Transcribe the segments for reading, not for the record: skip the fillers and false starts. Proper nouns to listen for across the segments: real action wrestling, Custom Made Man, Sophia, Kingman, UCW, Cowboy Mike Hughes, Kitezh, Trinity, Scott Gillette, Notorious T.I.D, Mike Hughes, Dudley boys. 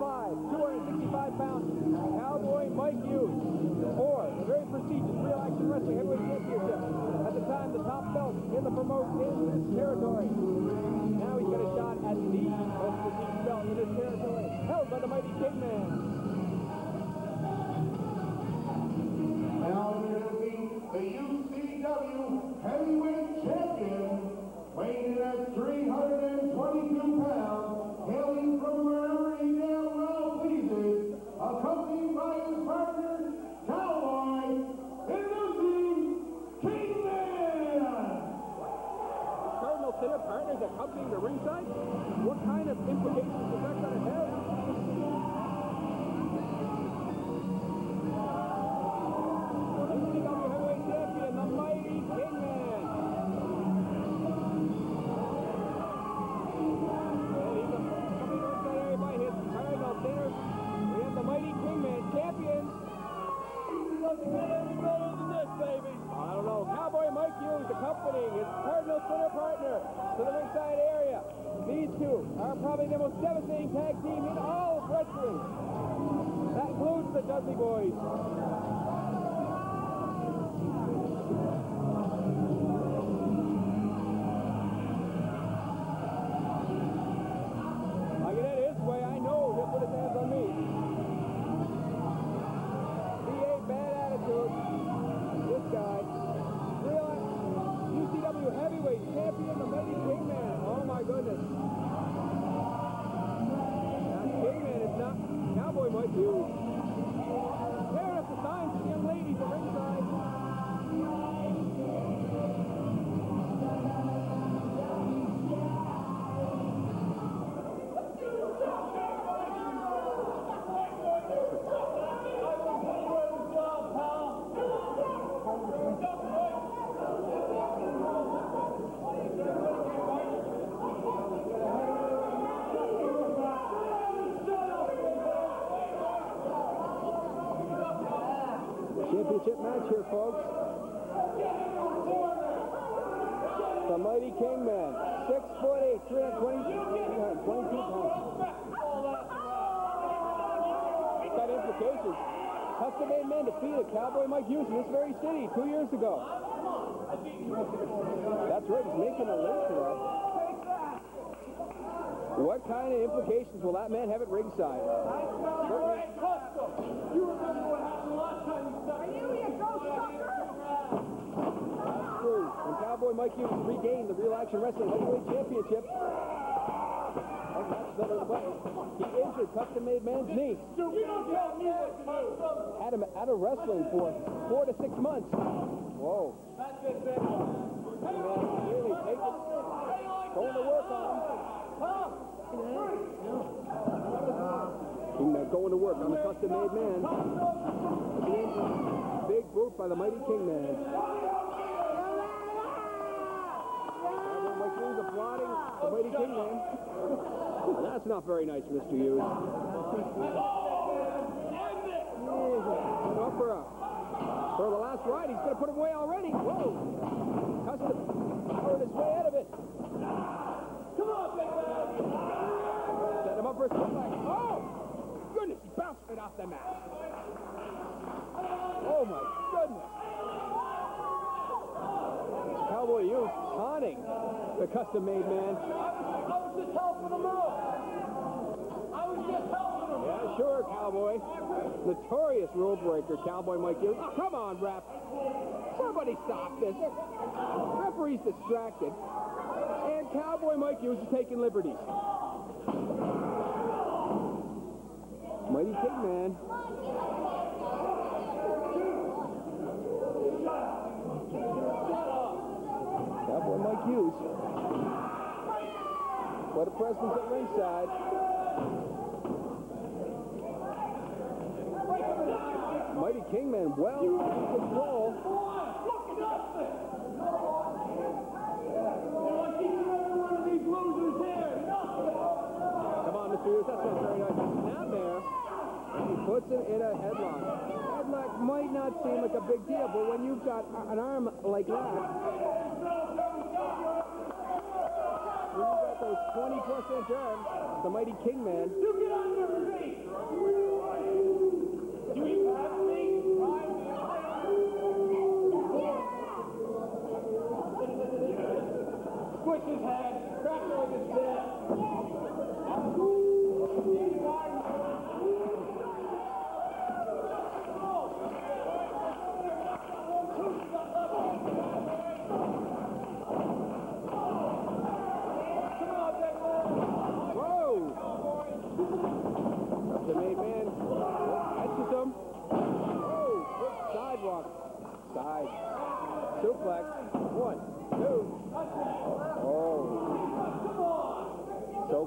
265 pounds, Cowboy Mike Hughes, for the very prestigious Real Action Wrestling Heavyweight Championship. At the time, the top belt in the promotion in this territory. Now he's got a shot at the most prestigious belt in this territory, held by the mighty Kingman. Now here is the UCW Heavyweight Champion, weighing at 322 pounds, hailing from wherever he now pleases, accompanied by his partner, Cowboy, introducing Kingman! Cardinal Center partners accompanying the ringside? What kind of implications does that going to have? UCW Heavyweight Champion, the mighty Kingman! Accompanying his Cardinal Center partner to the ringside area. These two are probably the most devastating tag team in all of wrestling. That includes the Dudley boys. I get it his way, I know he'll put his hands on me. Be a bad attitude, this guy. Heavyweight champion, the mighty Kingman. Oh my goodness. Now Kingman is not Cowboy Mike Hughes. Tearing up the signs to the young ladies at ringside. Championship match here, folks. The mighty Kingman, 6'8", 322 pounds. It's got implications. Custom Made Man defeated Cowboy Mike Hughes in this very city 2 years ago. That's right, he's making a list tonight. What kind of implications will that man have at ringside? You remember what happened last time you stuck? Are you a ghost sucker? That's true. When Cowboy Mike Hughes regained the Real Action Wrestling Heavyweight Championship, and that's another way, he injured Custom Made Man's knee. You don't tell me what to do. Had him out of wrestling for 4 to 6 months. Whoa. That's it, man. Really takes it. Going to work on him. Going to work on the Custom Made Man. Big boot by the mighty Kingman. Mike Hughes applauding the mighty Kingman. That's not very nice, Mr. Hughes. For the last ride, he's going to put him away already. Whoa! Custom powered his way out of it. Come on, big man! Set him up for a comeback. Oh! Goodness, he bounced right off the mat. Oh my goodness. Cowboy Hughes taunting the Custom Made Man. I was just helping him out. Yeah, sure, Cowboy. Notorious rule breaker, Cowboy Mike Hughes. Oh, come on, ref. Somebody stop this. Referee's distracted. And Cowboy Mike Hughes is taking liberties. Mighty Kingman. Cowboy Mike Hughes. What a presence at ringside. Mighty Kingman, well under control. Come on, Mr. Hughes, that's not very nice. Down there. He puts him in a headlock. Headlock might not seem like a big deal, but when you've got an arm like that, when you've got those 20-plus inch arms, the mighty Kingman. You get on your feet! Oh. So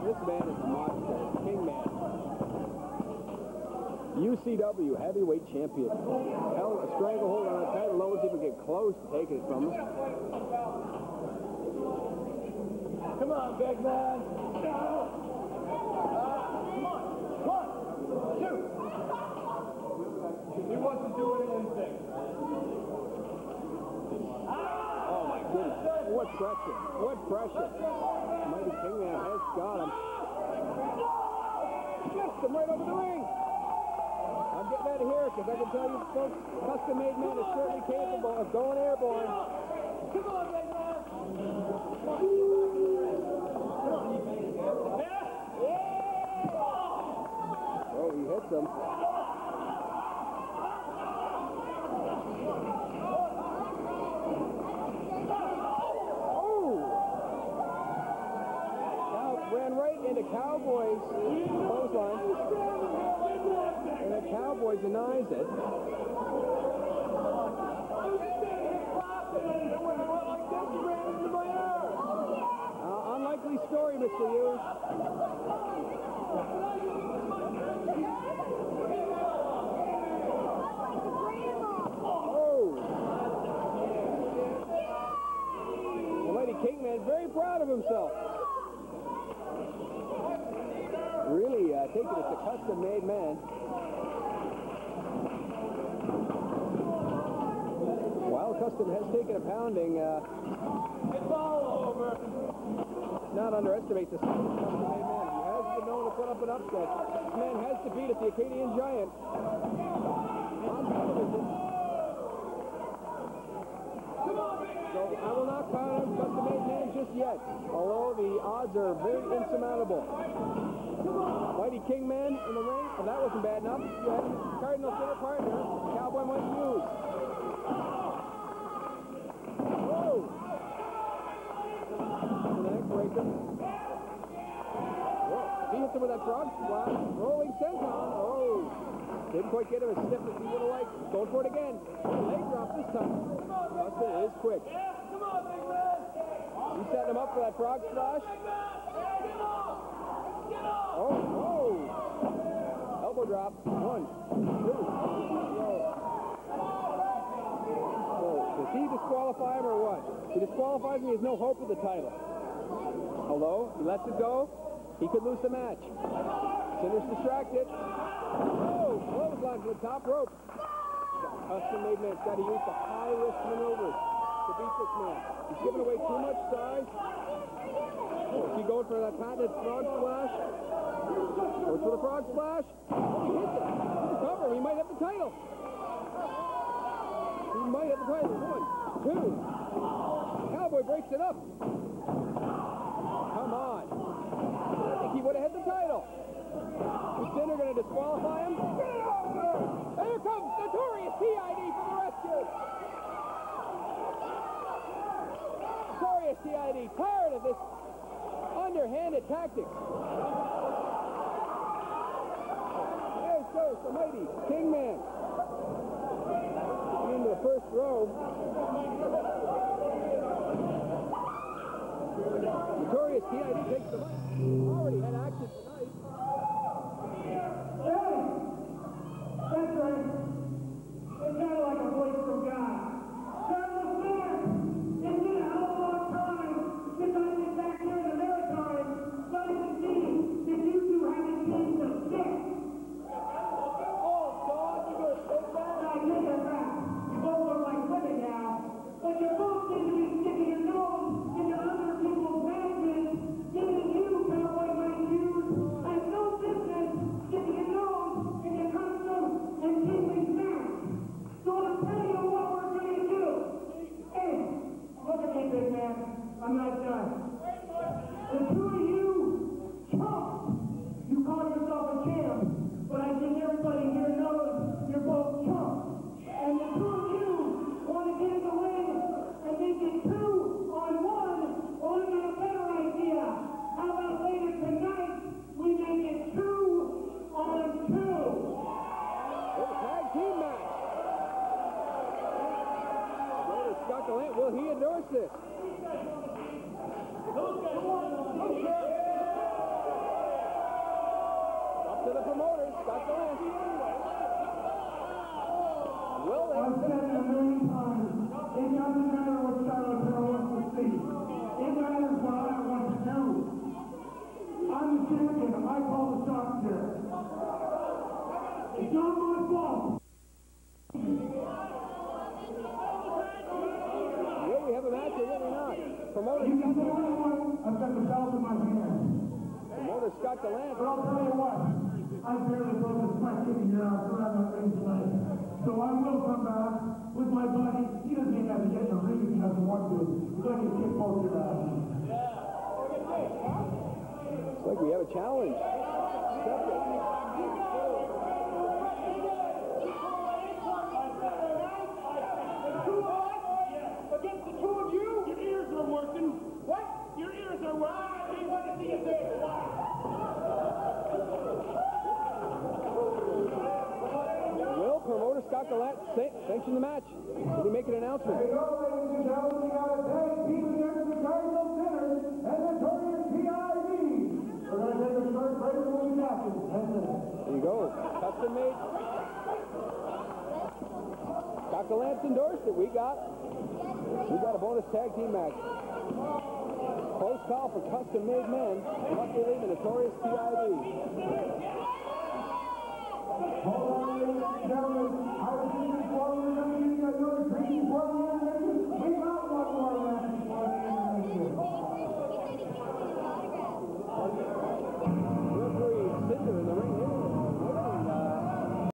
This man is a monster. Kingman. UCW heavyweight champion. Hell, a stranglehold on a title. Low as even get close to taking it from him. Come on, big man. Come on. One, two. He wasn't doing anything. Oh, my goodness. What pressure. What pressure. Mighty Kingman has got him. Just him right over the ring. I'm getting out of here because I can tell you folks, Custom Made Man is certainly capable of going airborne. Come on, big man. Oh, he hits him. The Cowboys clothesline, and the Cowboy denies it. Unlikely story, Mr. Hughes. Oh! The Mighty Kingman, very proud of himself. Really, I think it's a custom-made man. While Custom has taken a pounding, it's all over. Not underestimate this custom-made man. He has been known to put up an upset. This man has to beat at the Acadian Giant on television. So I will not count on custom-made man just yet, although the odds are very insurmountable. Mighty Kingman in the ring, and that wasn't bad enough. You had Cardinal center partner, Cowboy Mike Hughes. Whoa! Neckbreaker. Whoa! He hits him with that frog splash. Rolling senton. Oh! Didn't quite get him as stiff as he would have liked. Going for it again. Leg drop this time. Custom is quick. Come on, big man. He's setting him up for that frog splash. Oh, whoa! Elbow drop. One, two, three. Oh, does he disqualify him or what? He disqualifies me. He has no hope of the title. Hello? He lets it go. He could lose the match. Sinner's distracted. Oh, clothesline to the top rope. Custom Made Man's got to use the high-risk maneuvers to beat this man. He's giving away too much size. Is he going for that patented frog splash? Goes for the frog splash. Oh, he hits it. He's covered. He might have the title. He might have the title. One, two. Cowboy breaks it up. Come on. I think he would have had the title. Is Sinner going to disqualify him? Get it over! Here comes Notorious T.I.D. for the rescue. Notorious T.I.D. tired of this underhanded tactics. There goes the Mighty Kingman. Into the first row. Notorious T.I.D. takes the mic. Already had action tonight. Hey! That's right. It's kind of like a voice from God. Giving you, Cowboy Mike Hughes, to the promoters. Got the win. Will they? I've said it a million times. It doesn't matter what style of girl wants to see. It matters what I want to do. I'm the champion. I call the shots here. It's not my fault. Promoters, you can do what I want. I've got the belt in my hand. Promoters got the land. But I'll tell you what. I barely broke this question here. I'll put on my ring tonight. So I will come back with my buddy. He doesn't even have to get in the ring if he doesn't want to. He's like a kick both your ass. It's like we have a challenge. Accept it. Will promoter Scott Gillette sanction the match? Did he make an announcement? There you go, ladies and gentlemen. We got a tag team against the Cardinal Sinners and Notorious T.I.D. We're going to take a short break and we'll be back in 10 minutes. There you go. Custom made. Scott Gillette's endorsed it. We got a bonus tag team match. Close call for Custom Made Men. Luckily, the Notorious T.I.D. Hold on, ladies and gentlemen. I was thinking before we were going to use that notice.